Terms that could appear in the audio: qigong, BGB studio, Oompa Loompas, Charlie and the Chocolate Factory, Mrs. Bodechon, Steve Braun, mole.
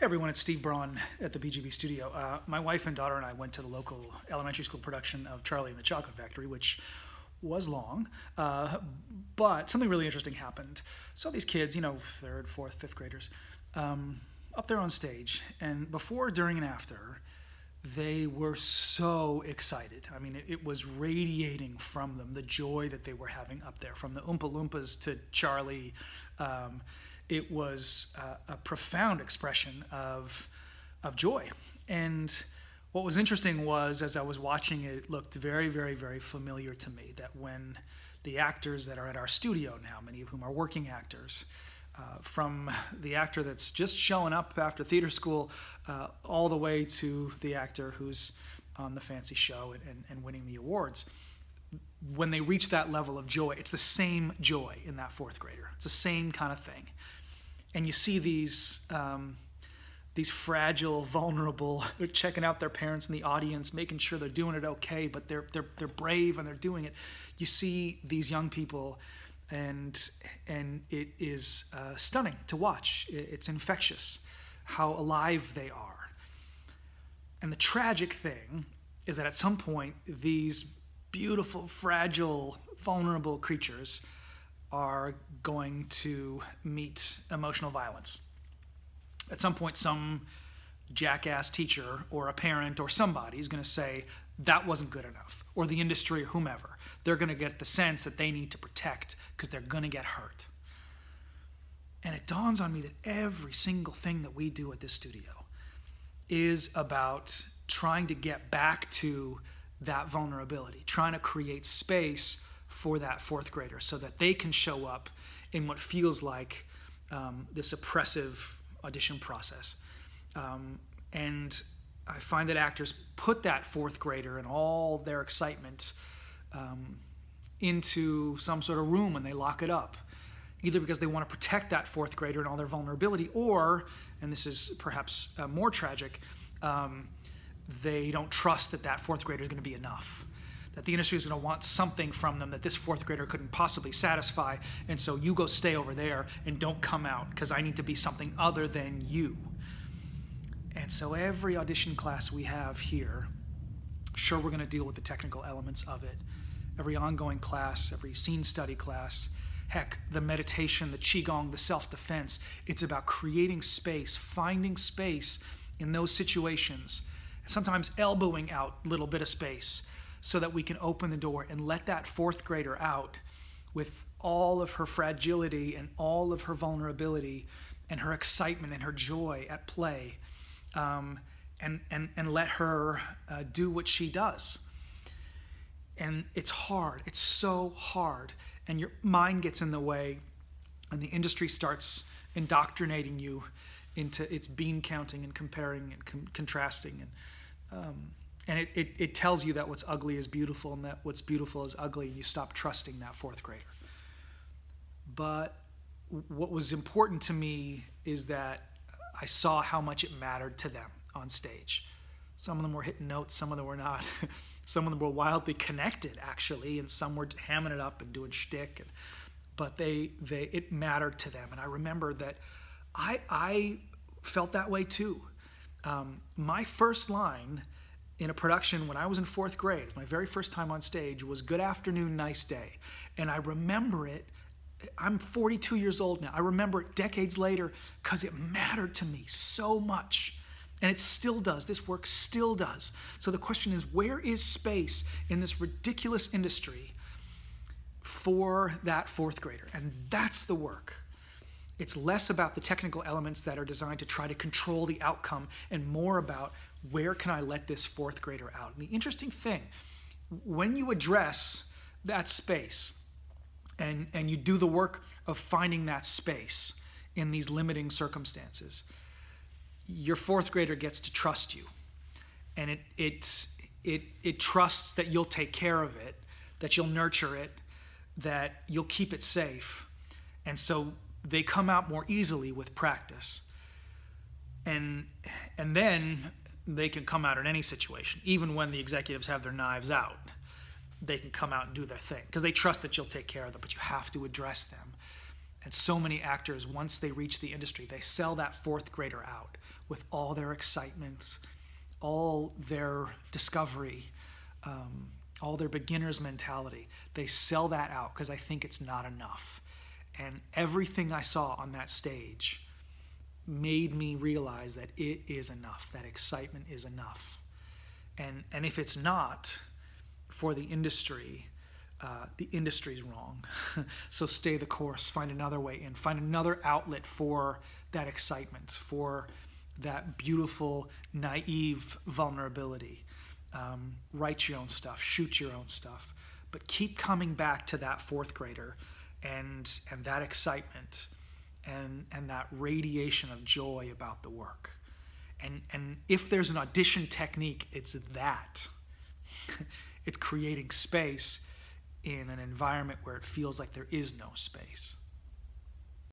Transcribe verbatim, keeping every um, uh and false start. Hey everyone, it's Steve Braun at the B G B studio. Uh, my wife and daughter and I went to the local elementary school production of Charlie and the Chocolate Factory, which was long, uh, but something really interesting happened. So these kids, you know, third, fourth, fifth graders, um, up there on stage, and before, during, and after, they were so excited. I mean, it, it was radiating from them, the joy that they were having up there, from the Oompa Loompas to Charlie. Um, It was uh, a profound expression of, of joy. And what was interesting was, as I was watching it, it looked very, very, very familiar to me, that when the actors that are at our studio now, many of whom are working actors, uh, from the actor that's just showing up after theater school uh, all the way to the actor who's on the fancy show and, and, and winning the awards, when they reach that level of joy, it's the same joy in that fourth grader. It's the same kind of thing. And you see these, um, these fragile, vulnerable, they're checking out their parents in the audience, making sure they're doing it okay, but they're, they're, they're brave and they're doing it. You see these young people, and, and it is uh, stunning to watch. It's infectious how alive they are. And the tragic thing is that at some point, these beautiful, fragile, vulnerable creatures are going to meet emotional violence. At some point, some jackass teacher or a parent or somebody is going to say, that wasn't good enough, or the industry or whomever. They're going to get the sense that they need to protect because they're going to get hurt. And it dawns on me that every single thing that we do at this studio is about trying to get back to that vulnerability, trying to create space for that fourth grader so that they can show up in what feels like um, this oppressive audition process. Um, and I find that actors put that fourth grader and all their excitement um, into some sort of room and they lock it up, either because they want to protect that fourth grader and all their vulnerability, or, and this is perhaps uh, more tragic, um, they don't trust that that fourth grader is going to be enough, that the industry is going to want something from them that this fourth grader couldn't possibly satisfy, and so you go stay over there and don't come out because I need to be something other than you. And so every audition class we have here, sure, we're going to deal with the technical elements of it. Every ongoing class, every scene study class, heck, the meditation, the qigong, the self-defense, it's about creating space, finding space in those situations, sometimes elbowing out a little bit of space so that we can open the door and let that fourth grader out with all of her fragility and all of her vulnerability and her excitement and her joy at play, um, and, and, and let her uh, do what she does. And it's hard, it's so hard. And your mind gets in the way and the industry starts indoctrinating you into its bean counting and comparing and con contrasting. And, um, and it, it, it tells you that what's ugly is beautiful and that what's beautiful is ugly, and you stop trusting that fourth grader. But what was important to me is that I saw how much it mattered to them on stage. Some of them were hitting notes, some of them were not. Some of them were wildly connected, actually, and some were hamming it up and doing shtick. And, but they, they, it mattered to them. And I remember that I, I felt that way too. Um, my first line in a production when I was in fourth grade, my very first time on stage, was "Good afternoon, nice day." And I remember it, I'm forty-two years old now, I remember it decades later because it mattered to me so much. And it still does, this work still does. So the question is, where is space in this ridiculous industry for that fourth grader? And that's the work. It's less about the technical elements that are designed to try to control the outcome and more about, where can I let this fourth grader out? And the interesting thing, when you address that space and, and you do the work of finding that space in these limiting circumstances, your fourth grader gets to trust you. And it, it, it, it trusts that you'll take care of it, that you'll nurture it, that you'll keep it safe. And so they come out more easily with practice. And, and then they can come out in any situation. Even when the executives have their knives out, they can come out and do their thing because they trust that you'll take care of them, but you have to address them. And so many actors, once they reach the industry, they sell that fourth grader out with all their excitements, all their discovery, um, all their beginner's mentality. They sell that out because I think it's not enough. And everything I saw on that stage made me realize that it is enough, that excitement is enough. And, and if it's not for the industry, uh, the industry's wrong. So stay the course, find another way in, find another outlet for that excitement, for that beautiful, naive vulnerability. Um, write your own stuff, shoot your own stuff, but keep coming back to that fourth grader and, and that excitement and, and that radiation of joy about the work. And, and if there's an audition technique, it's that. It's creating space in an environment where it feels like there is no space.